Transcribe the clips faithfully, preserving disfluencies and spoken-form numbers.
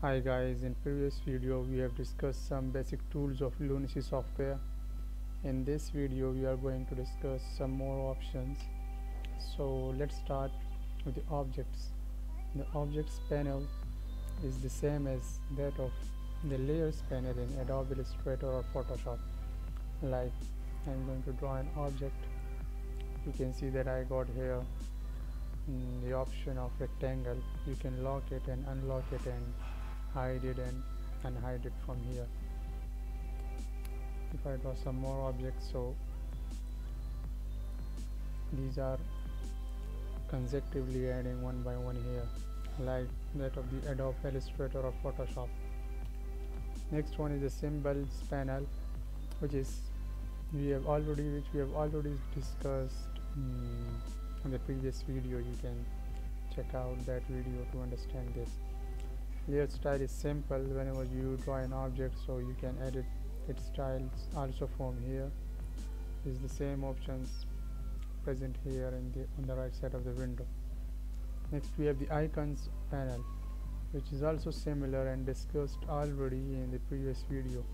Hi guys, in previous video we have discussed some basic tools of Lunacy software. In this video we are going to discuss some more options. So let's start with the objects. The objects panel is the same as that of the layers panel in Adobe Illustrator or Photoshop. Like I'm going to draw an object. You can see that I got here mm, the option of rectangle. You can lock it and unlock it and hide it and unhide it from here. If I draw some more objects, so these are consecutively adding one by one here, like that of the Adobe Illustrator or Photoshop. Next one is the symbols panel, which is we have already which we have already discussed um, in the previous video. You can check out that video to understand this. Layer style is simple. Whenever you draw an object, so you can edit its styles also from here. Is the same options present here in the on the right side of the window. Next we have the icons panel, which is also similar and discussed already in the previous video.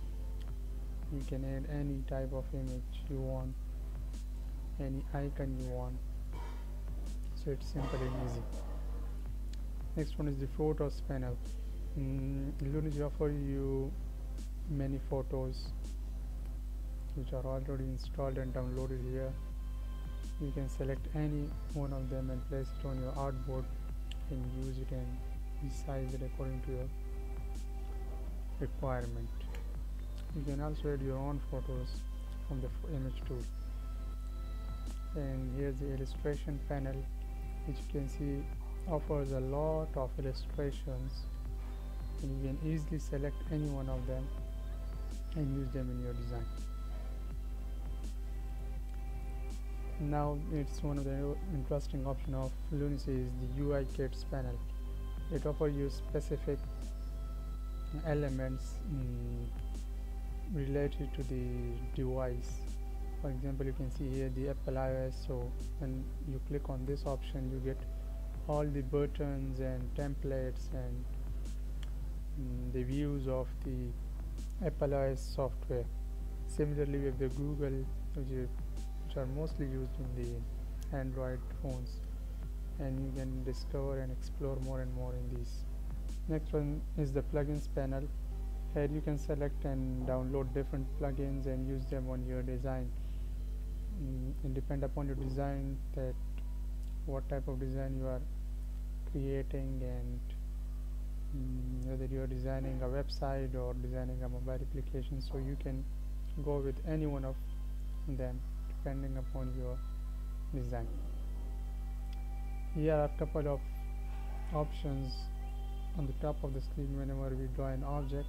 You can add any type of image you want, any icon you want, so it's simple and easy. Next one is the photos panel. Mm, Lunacy offers you many photos which are already installed and downloaded here. You can select any one of them and place it on your artboard and use it and resize it according to your requirement. You can also add your own photos from the image tool. And here's the illustration panel, which you can see offers a lot of illustrations, and you can easily select any one of them and use them in your design. Now it's one of the interesting option of Lunacy is the U I kits panel. It offers you specific elements mm, related to the device. For example, you can see here the Apple iOS, so when you click on this option you get all the buttons and templates and mm, the views of the Apple iOS software. Similarly with the Google, which, is, which are mostly used in the Android phones, and you can discover and explore more and more in these. Next one is the plugins panel. Here you can select and download different plugins and use them on your design. Mm, it depends upon your design that what type of design you are creating, and mm, whether you are designing a website or designing a mobile application, so you can go with any one of them depending upon your design. Here are a couple of options on the top of the screen whenever we draw an object.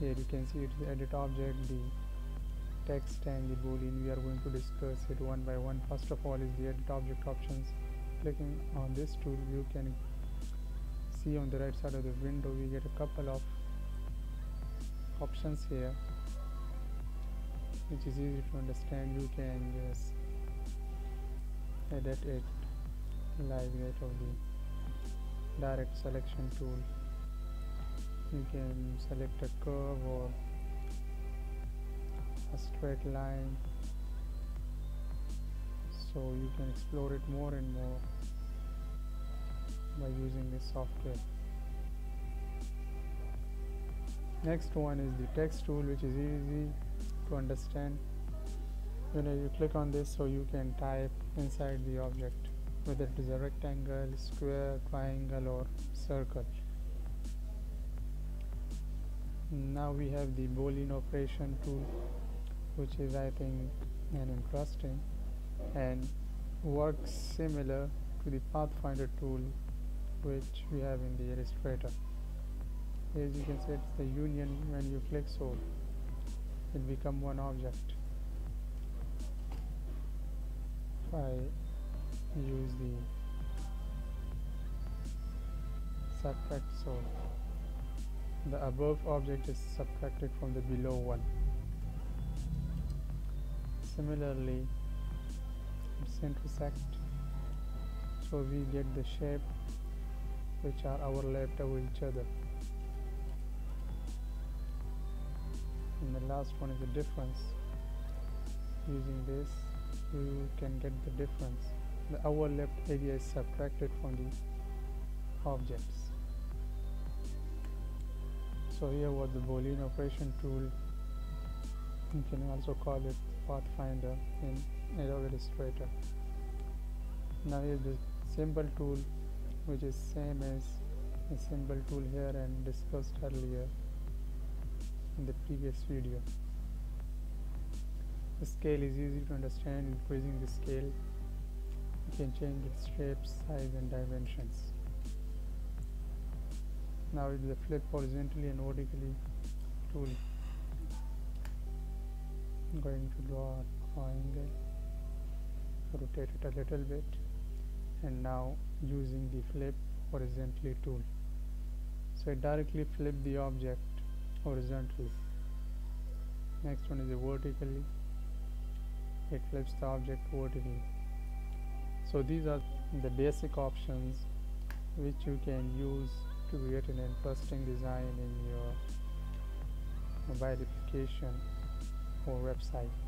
Here you can see it's the edit object, the text and the boolean. We are going to discuss it one by one. First of all is the edit object options. Clicking on this tool, you can see on the right side of the window we get a couple of options here, which is easy to understand. You can just edit it like that of the direct selection tool. You can select a curve or a straight line, so you can explore it more and more by using this software. Next one is the text tool, which is easy to understand. When you click on this, so you can type inside the object, whether it is a rectangle, square, triangle or circle. Now we have the Boolean operation tool, which is I think an interesting and works similar to the Pathfinder tool which we have in the Illustrator. As you can see, it's the union. When you click, so it becomes one object. If I use the subtract, so the above object is subtracted from the below one. Similarly, it's intersect, so we get the shape which are overlapped with each other. And the last one is the difference. Using this you can get the difference. The overlapped area is subtracted from the objects. So here was the Boolean operation tool. You can also call it Pathfinder in Adobe Illustrator. Now here is the symbol tool, which is same as the symbol tool here and discussed earlier in the previous video. The scale is easy to understand. Increasing the scale, you can change its shape, size and dimensions. Now it is the flip horizontally and vertically tool. I'm going to draw a triangle, rotate it a little bit, and now using the flip horizontally tool, so it directly flip the object horizontally. Next one is the vertically. It flips the object vertically. So these are the basic options which you can use to create an interesting design in your mobile application or website.